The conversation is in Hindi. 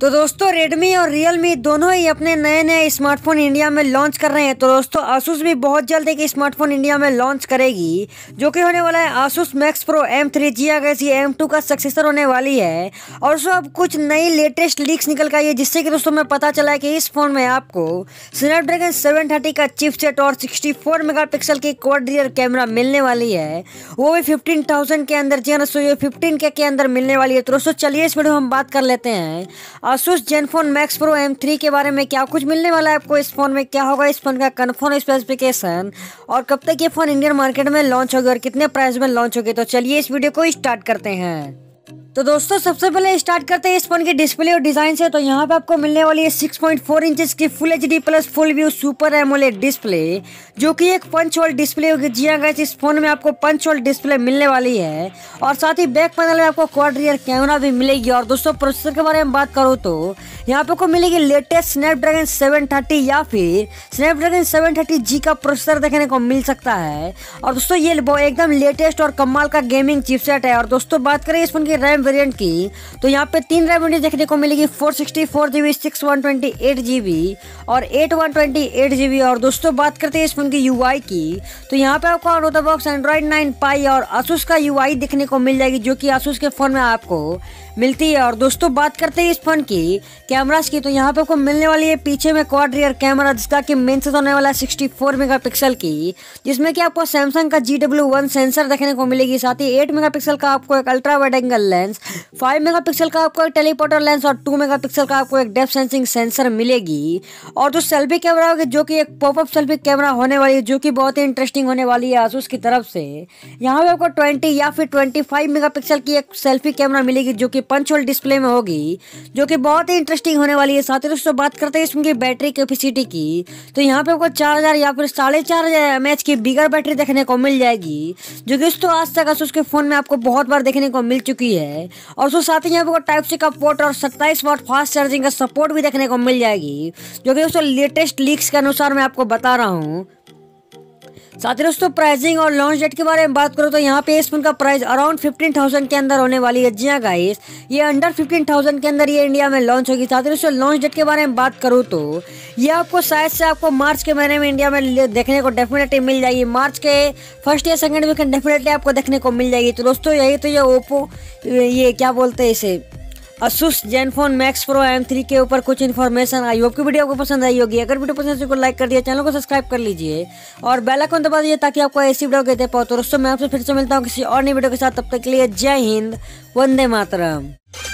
तो दोस्तों Redmi और Realme दोनों ही अपने नए नए स्मार्टफोन इंडिया में लॉन्च कर रहे हैं। तो दोस्तों Asus भी बहुत जल्द एक स्मार्टफोन इंडिया में लॉन्च करेगी जो कि होने वाला है Asus Max Pro M3G जैसी M2 का सक्सेसर होने वाली है। और सो अब कुछ नई लेटेस्ट लीक्स निकल कर आई है, जिससे कि दोस्तों हमें पता चला है कि इस फोन में आपको Snapdragon 730 का चिपसेट और 64 मेगापिक्सल की क्वाड रियर कैमरा मिलने वाली है, वो भी 15,000 के अंदर। जी हाँ दोस्तों, ये 15K के अंदर मिलने वाली है। तो दोस्तों चलिए इस वीडियो में हम बात कर लेते हैं Asus Zenfone Max Pro M3 के बारे में, क्या कुछ मिलने वाला है आपको इस फोन में, क्या होगा इस फोन का कन्फर्म स्पेसिफिकेशन और कब तक ये फोन इंडियन मार्केट में लॉन्च होगी और कितने प्राइस में लॉन्च होगी। तो चलिए इस वीडियो को स्टार्ट करते हैं। तो दोस्तों सबसे पहले स्टार्ट करते हैं इस फोन के डिस्प्ले और डिजाइन से। तो यहाँ पे आपको मिलने वाली है 6.4 इंचेस की full HD plus full view super AMOLED display, जो कि एक पंच होल डिस्प्ले होगी। जी हाँ गाइस, इस फोन में आपको पंच होल डिस्प्ले मिलने वाली है और साथ ही बैक पैनल में आपको क्वाड रियर कैमरा भी मिलेगी। और दोस्तों प्रोसेसर के बारे में बात करो तो यहाँ पे आपको मिलेगी लेटेस्ट स्नैपड्रैगन 730 या फिर स्नैपड्रैगन 730G का प्रोसेसर देखने को मिल सकता है। और दोस्तों ये एकदम लेटेस्ट और कमाल का गेमिंग चिपसेट है। और दोस्तों बात करें इस फोन की रैम वेरिएंट की, तो यहाँ पे 3 रैम वेरिएंट देखने को मिलेगी, 464GB, 6128GB और 8128GB। और दोस्तों बात करते हैं इस फोन की यूआई की, तो यहाँ पे आपको out of the box Android 9 pie और Asus का यूआई देखने को मिल जाएगी, जो कि Asus के फोन में आपको मिलती है। और दोस्तों बात करते हैं इस फोन की कैमरास की, तो यहाँ पे आपको मिलने वाली है पीछे में क्वाड रियर कैमरा, जिसका कि मेन सेंसर होने वाला है 64 मेगापिक्सल की, जिसमें कि आपको सैमसंग का GW1 सेंसर देखने को मिलेगी। साथ ही 8 मेगापिक्सल का आपको एक ultra wide angle lens, 5 megapixel का आपको एक टेलीपोर्टर लेंस और 2 मेगापिक्सल का आपको एक डेप्थ सेंसिंग सेंसर मिलेगी। और जो सेल्फी कैमरा होगी, जो कि एक पॉपअप सेल्फी कैमरा होने वाली है, जो कि बहुत ही इंटरेस्टिंग होने वाली है Asus की तरफ से। यहाँ पे आपको 20 या फिर 25 मेगापिक्सल की एक सेल्फी कैमरा मिलेगी, जो कि पंच होल डिस्प्ले में होगी, जो कि बहुत ही इंटरेस्टिंग होने वाली है। साथ ही दोस्तों बात करते हैं इसकी बैटरी कैपेसिटी की, तो यहाँ पे आपको 4000 या फिर 4500 mAh की बिगर बैटरी देखने को मिल जाएगी, जो कि दोस्तों आज तक Asus के फोन में आपको बहुत बार देखने को मिल चुकी है। और उसको साथ ही यहाँ पे टाइप सी का पोर्ट और 27 वाट फास्ट चार्जिंग का सपोर्ट भी देखने को मिल जाएगी, जो कि दोस्तों लेटेस्ट लीक्स के अनुसार मैं आपको बता रहा हूँ। साथ ही दोस्तों प्राइसिंग और लॉन्च डेट के बारे में बात करो, तो यहाँ पे इस फोन का प्राइस अराउंड 15,000 के अंदर होने वाली है। जी हाँ गाइस, ये अंडर 15,000 के अंदर ये इंडिया में लॉन्च होगी। साथ ही दोस्तों लॉन्च डेट के बारे में बात करूँ तो ये आपको शायद से आपको मार्च के महीने में इंडिया में देखने को डेफिनेटली मिल जाएगी, मार्च के फर्स्ट या सेकेंड वीकेंड डेफिनेटली आपको देखने को मिल जाएगी। तो दोस्तों यही तो ये ओप्पो ये क्या बोलते हैं इसे Asus Zenfone Max Pro M3 के ऊपर कुछ इन्फॉर्मेशन आई। होप की वीडियो आपको पसंद आई होगी, अगर वीडियो पसंद है तो को लाइक कर दिया, चैनल को सब्सक्राइब कर लीजिए और बेल आइकन दबा दीजिए ताकि आपको ऐसी वीडियो देते पाओ। तो दोस्तों मैं आपसे फिर से मिलता हूँ किसी और नई वीडियो के साथ, तब तक के लिए जय हिंद, वंदे मातरम।